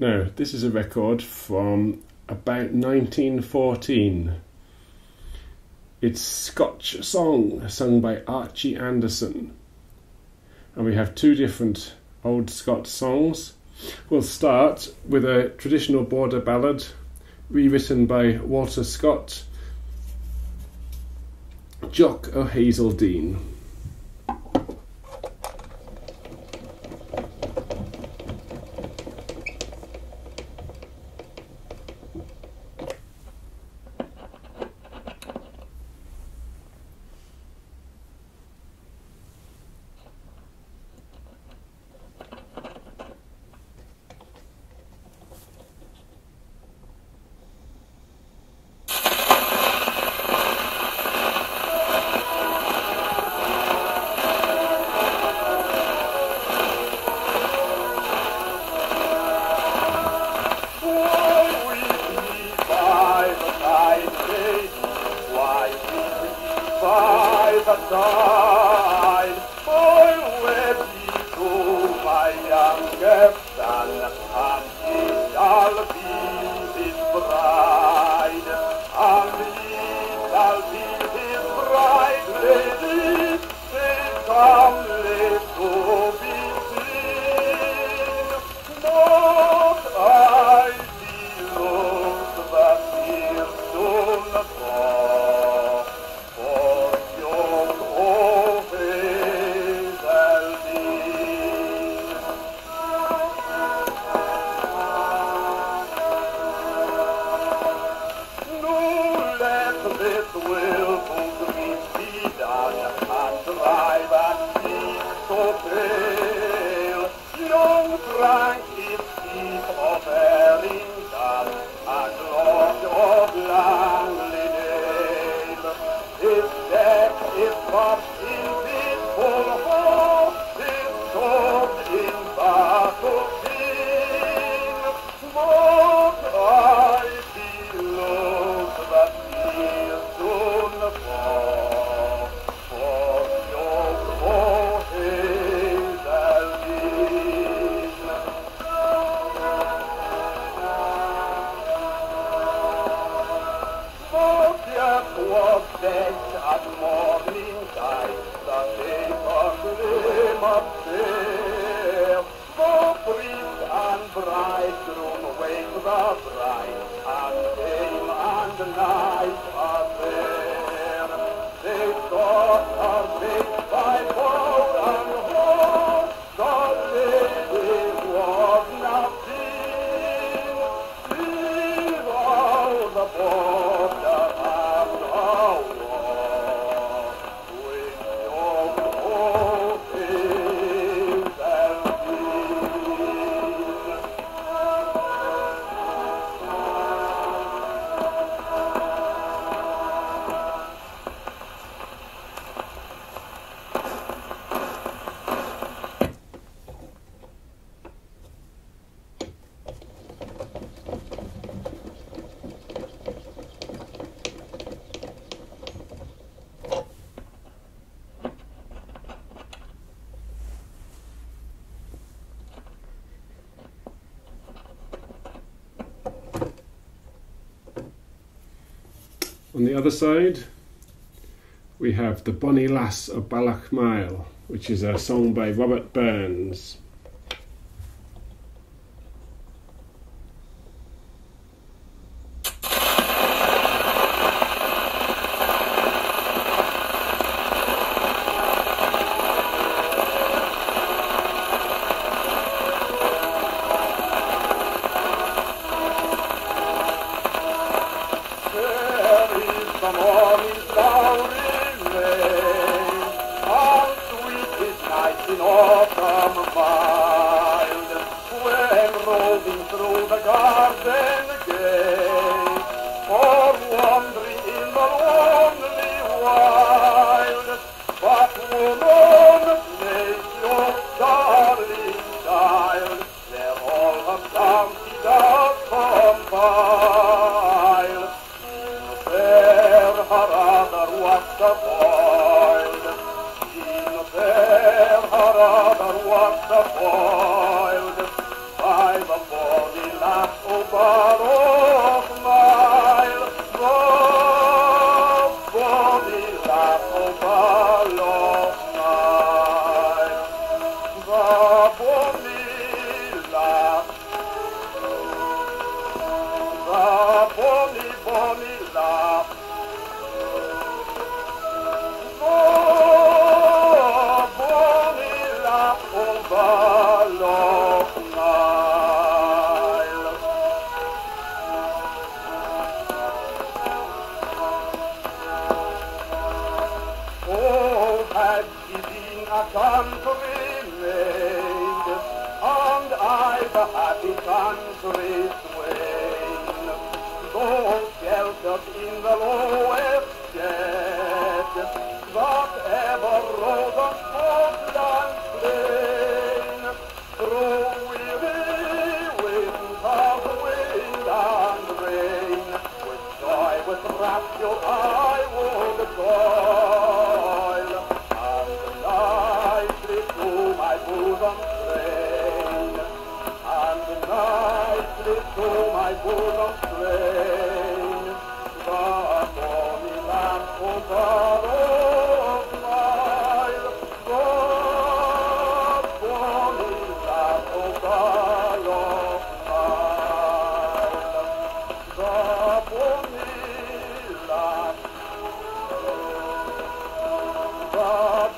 Now, this is a record from about 1914. It's Scotch song sung by Archie Anderson. And we have two different old Scots songs. We'll start with a traditional border ballad rewritten by Walter Scott, Jock o' Hazeldean. On the other side, we have The Bonnie Lass of Ballochmyle, which is a song by Robert Burns. By the body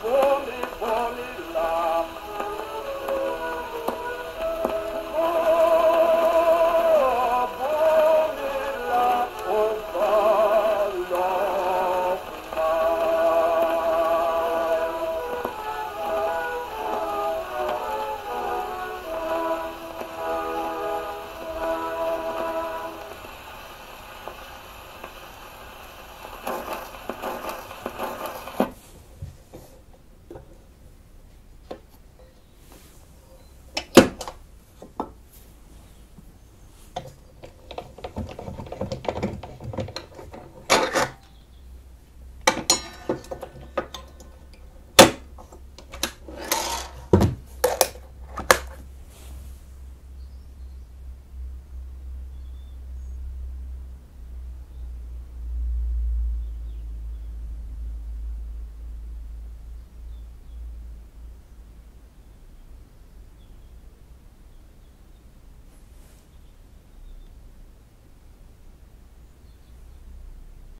Boy.